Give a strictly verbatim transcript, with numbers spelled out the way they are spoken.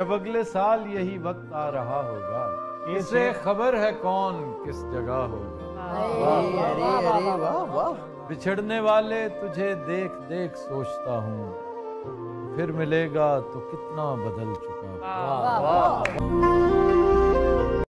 जब अगले साल यही वक्त आ रहा होगा, इसे खबर है कौन किस जगह होगा। बिछड़ने वाले तुझे देख देख सोचता हूँ, फिर मिलेगा तो कितना बदल चुका।